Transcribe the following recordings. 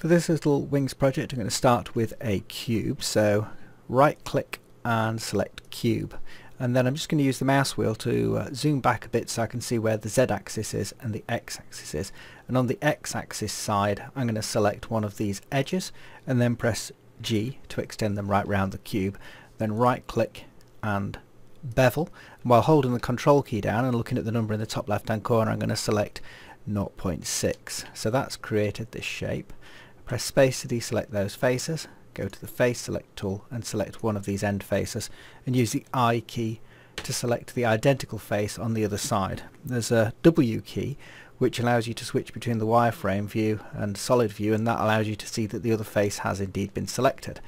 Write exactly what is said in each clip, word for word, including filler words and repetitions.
For this little Wings project, I'm going to start with a cube. So right click and select cube, and then I'm just going to use the mouse wheel to uh, zoom back a bit so I can see where the z-axis is and the x-axis is. And on the x-axis side I'm going to select one of these edges and then press G to extend them right round the cube, then right click and bevel. And while holding the control key down and looking at the number in the top left hand corner, I'm going to select zero point six. So that's created this shape. Press space to deselect those faces, go to the face select tool and select one of these end faces, and use the I key to select the identical face on the other side. There's a W key which allows you to switch between the wireframe view and solid view, and that allows you to see that the other face has indeed been selected.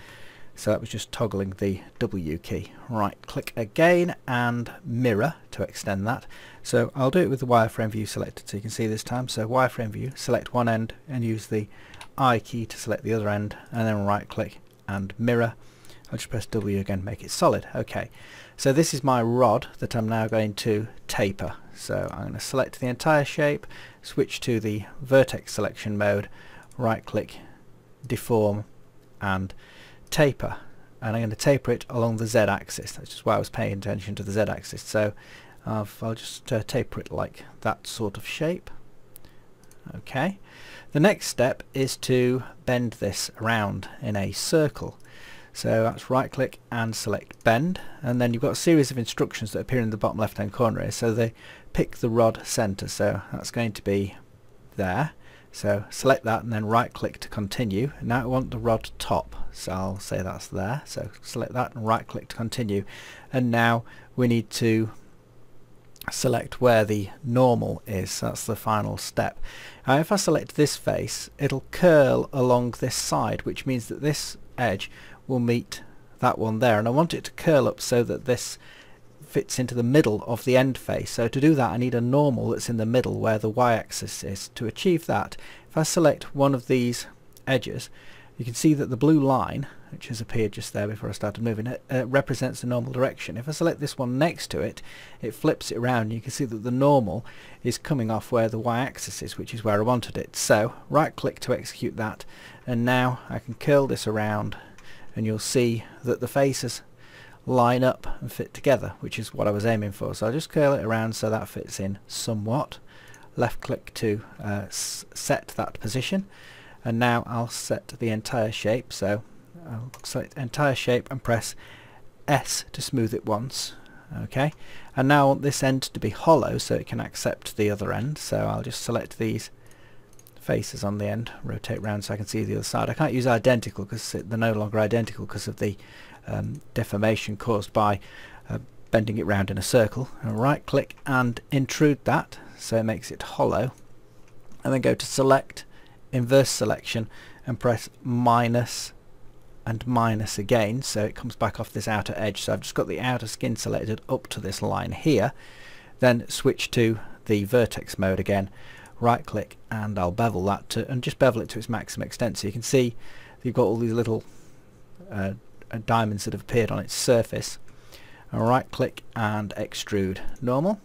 So that was just toggling the W key. Right click again and mirror to extend that. So I'll do it with the wireframe view selected so you can see this time. So wireframe view, select one end and use the I key to select the other end, and then right click and mirror. I'll just press W again, make it solid. Okay, so this is my rod that I'm now going to taper. So I'm going to select the entire shape, switch to the vertex selection mode, right click, deform and taper, and I'm going to taper it along the z-axis. That's just why I was paying attention to the z-axis. So uh, I'll just uh, taper it like that sort of shape. Okay, the next step is to bend this around in a circle. So that's right click and select bend, and then you've got a series of instructions that appear in the bottom left hand corner. So they pick the rod center, so that's going to be there. So select that and then right click to continue. Now I want the rod top, so I'll say that's there. So select that and right click to continue, and now we need to select where the normal is. That's the final step. Now if I select this face, it'll curl along this side, which means that this edge will meet that one there, and I want it to curl up so that this fits into the middle of the end face. So to do that I need a normal that's in the middle where the y-axis is. To achieve that, if I select one of these edges, you can see that the blue line, which has appeared just there before I started moving it, uh, represents the normal direction. If I select this one next to it, it flips it around, and you can see that the normal is coming off where the y-axis is, which is where I wanted it. So right click to execute that, and now I can curl this around, and you'll see that the faces line up and fit together, which is what I was aiming for. So I'll just curl it around so that fits in somewhat. Left click to uh, set that position, and now I'll set the entire shape. So I'll select entire shape and press S to smooth it once. Okay, and now I want this end to be hollow so it can accept the other end. So I'll just select these faces on the end, rotate round so I can see the other side. I can't use identical because they're no longer identical because of the um, deformation caused by uh, bending it round in a circle. And right click and intrude that so it makes it hollow, and then go to select, inverse selection, and press minus and minus again so it comes back off this outer edge. So I've just got the outer skin selected up to this line here, then switch to the vertex mode again, right click, and I'll bevel that to, and just bevel it to its maximum extent. So you can see you've got all these little uh, diamonds that have appeared on its surface. And right click and extrude normal,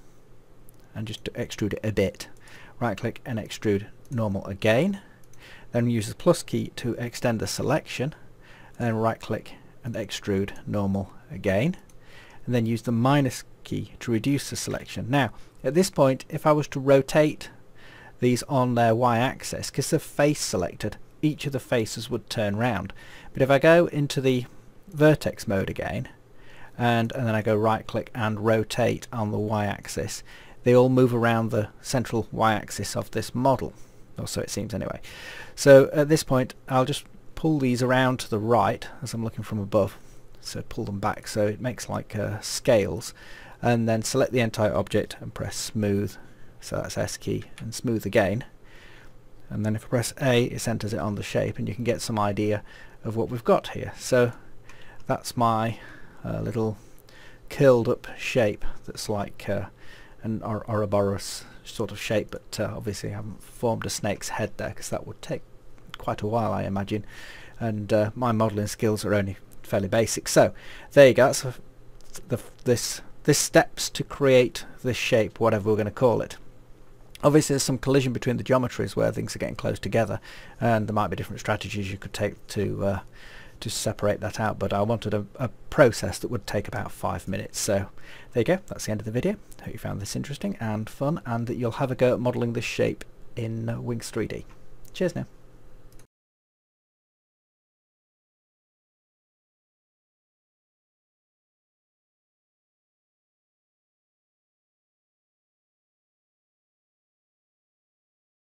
and just extrude it a bit. Right click and extrude normal again, then use the plus key to extend the selection, and then right click and extrude normal again, and then use the minus key to reduce the selection. Now at this point, if I was to rotate these on their y-axis, because they're face selected, each of the faces would turn round. But if I go into the vertex mode again, and, and then I go right click and rotate on the y-axis, they all move around the central y-axis of this model, or so it seems anyway. So at this point I'll just pull these around to the right as I'm looking from above, so pull them back so it makes like uh, scales, and then select the entire object and press smooth. So that's S key and smooth again, and then if I press A it centers it on the shape, and you can get some idea of what we've got here. So that's my uh, little curled up shape that's like uh, an Ouroboros sort of shape, but uh, obviously I haven't formed a snake's head there because that would take quite a while I imagine, and uh, my modelling skills are only fairly basic. So there you go, that's the, this, this steps to create this shape, whatever we're going to call it. Obviously there's some collision between the geometries where things are getting close together, and there might be different strategies you could take to uh, to separate that out, but I wanted a, a process that would take about five minutes. So there you go, that's the end of the video. Hope you found this interesting and fun, and that you'll have a go at modelling this shape in Wings three D. Cheers now.